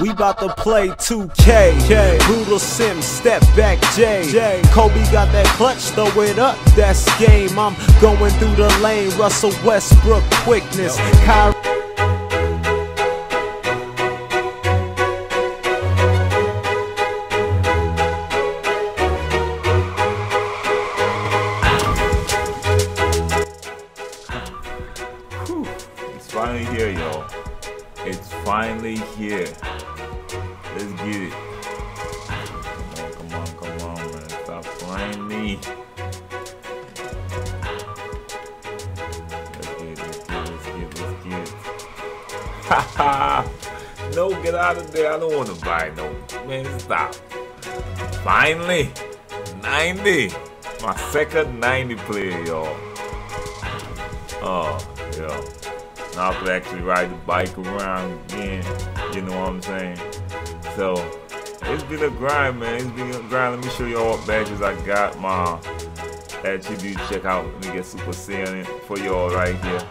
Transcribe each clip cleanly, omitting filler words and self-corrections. We bout to play 2K. Brutal Sim, step back J. Kobe got that clutch, throw it up, that's game. I'm going through the lane, Russell Westbrook quickness. Kyrie. Finally here. Let's get it. Come on, man. Stop playing me. Let's get it. Ha ha! No, get out of there. I don't want to buy no. Man, stop. Finally, 90. My second 90 player, y'all. Oh, yeah. Now I could actually ride the bike around again, you know what I'm saying? So, it's been a grind, man. It's been a grind. Let me show y'all what badges I got. My attribute, check out. Let me get Super Saiyan for y'all right here.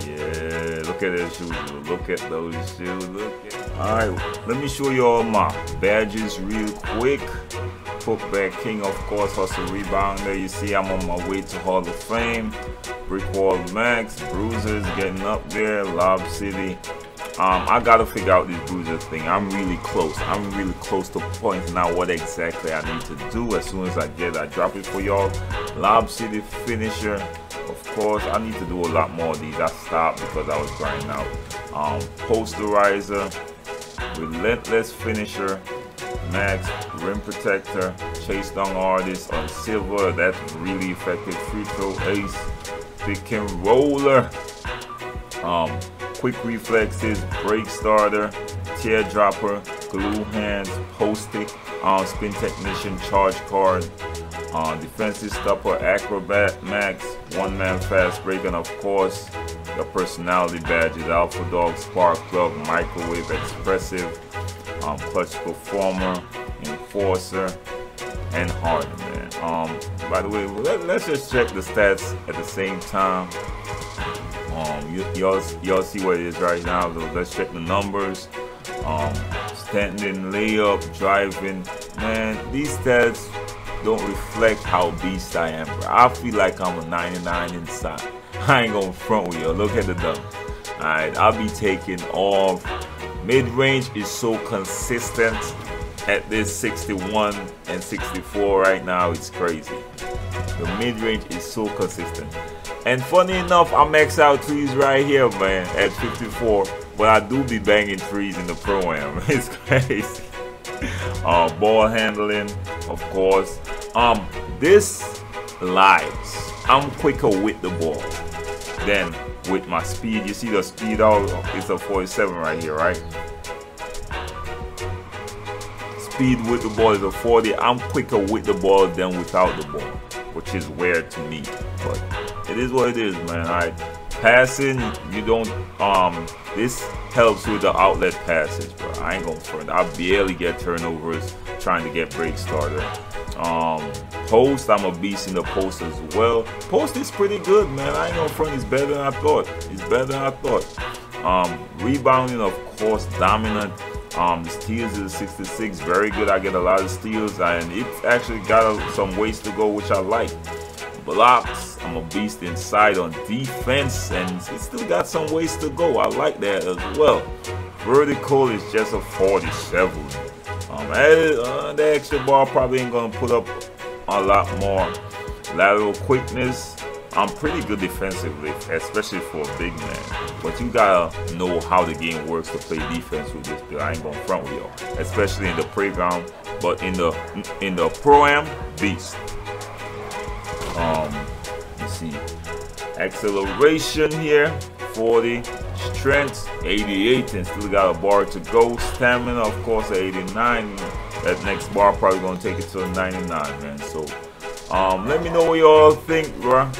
Yeah, look at those shoes. Look at those shoes. Alright, let me show y'all my badges real quick. Hookback King, of course, Hustle Rebounder. You see I'm on my way to Hall of Fame. Brick Wall Max, Bruiser's getting up there, Lob City. I gotta figure out this Bruiser thing. I'm really close to pointing out what exactly I need to do. As soon as I get it, I drop it for y'all. Lob City Finisher, of course. I need to do a lot more of these. I stopped because I was grinding out. Posterizer, Relentless Finisher, Max, Rim Protector, Chase Dung Artist on silver, that's really effective. Free Throw Ace, Pick and Roller, Quick Reflexes, Brake Starter, Teardropper, Glue Hands, Postick, Spin Technician, Charge Card, Defensive Stopper, Acrobat, Max, One Man Fast Break, and of course, your personality badges, Alpha Dog, Spark Club, Microwave, Expressive, Clutch Performer, Enforcer, and Hard Man. By the way, let's just check the stats at the same time. Y'all see what it is right now. Let's check the numbers. Standing, layup, driving. Man, these stats don't reflect how beast I am, bro. I feel like I'm a 99 inside. I ain't gonna front with y'all. Look at the dunk. Alright, I'll be taking off. Mid-range is so consistent at this 61 and 64 right now, it's crazy. The mid-range is so consistent. And funny enough, I max out threes right here, man, at 54. But I do be banging threes in the Pro Am. It's crazy. Ball handling, of course. This lies. I'm quicker with the ball than with my speed. You see the speed out, it's a 47 right here, right? Speed with the ball is a 40. I'm quicker with the ball than without the ball, which is weird to me, but it is what it is, man. All right, passing, you don't this helps with the outlet passes, bro. I ain't gonna front. I barely get turnovers trying to get Brake Starter. Post, I'm a beast in the post as well. Post is pretty good, man. I ain't gonna front. It's better than I thought. Rebounding, of course, dominant. Steals is 66, very good. I get a lot of steals, and it's actually got some ways to go, which I like. Blocks, I'm a beast inside on defense, and it's still got some ways to go. I like that as well. Vertical is just a 47. The extra ball probably ain't gonna put up a lot more. Lateral quickness, I'm pretty good defensively, especially for a big man. But you gotta know how the game works to play defense with this player. I ain't gonna front with y'all, especially in the playground. But in the Pro Am, beast. Let's see, acceleration here, 40. Strength, 88, and still got a bar to go. Stamina, of course, at 89. That next bar probably gonna take it to a 99, man. So let me know what y'all think, bruh.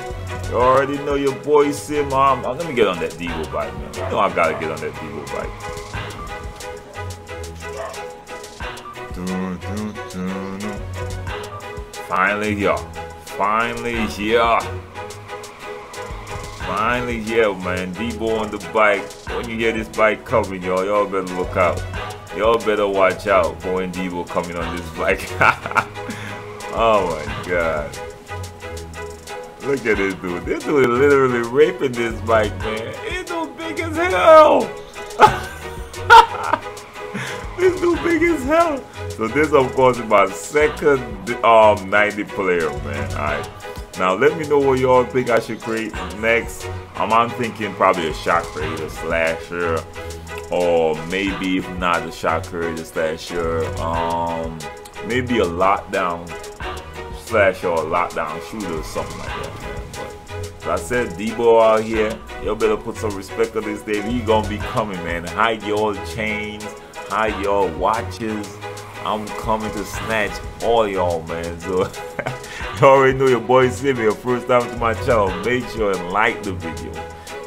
You already know your boy Sim. Let me get on that Debo bike, man. You know I gotta get on that Debo bike. Finally here. Finally, yeah, man. Debo on the bike. When you hear this bike coming, y'all, y'all better look out. Y'all better watch out for when Debo coming on this bike. Oh my God. Look at this dude. This dude is literally raping this bike, man. This dude big as hell. This dude big as hell. So this, of course, is my second 90 player, man. All right. Now let me know what y'all think I should create next. I'm thinking probably a shot creator slasher, or maybe if not a shot creator slasher, maybe a lockdown slasher or a lockdown shooter or something like that, man. But like I said, Debo out here, y'all better put some respect on this day. He gonna be coming, man. Hide y'all chains, hide y'all watches. I'm coming to snatch all y'all, man. So you already know your boy Simi. First time to my channel, make sure and like the video,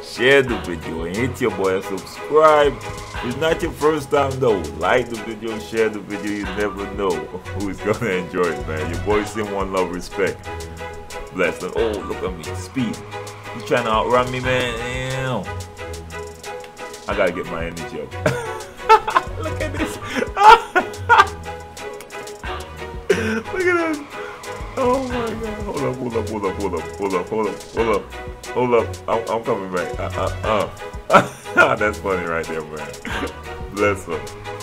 share the video, and hit your boy and subscribe. If it's not your first time though, like the video, share the video. You never know who's gonna enjoy it, man. Your boy Sim, one love, respect, bless them. Oh, look at me, speed. You trying to outrun me, man? Damn. I gotta get my energy up. Look at this. Look at this. Oh my God. Hold up. I'm coming back. That's funny right there, man. Bless her.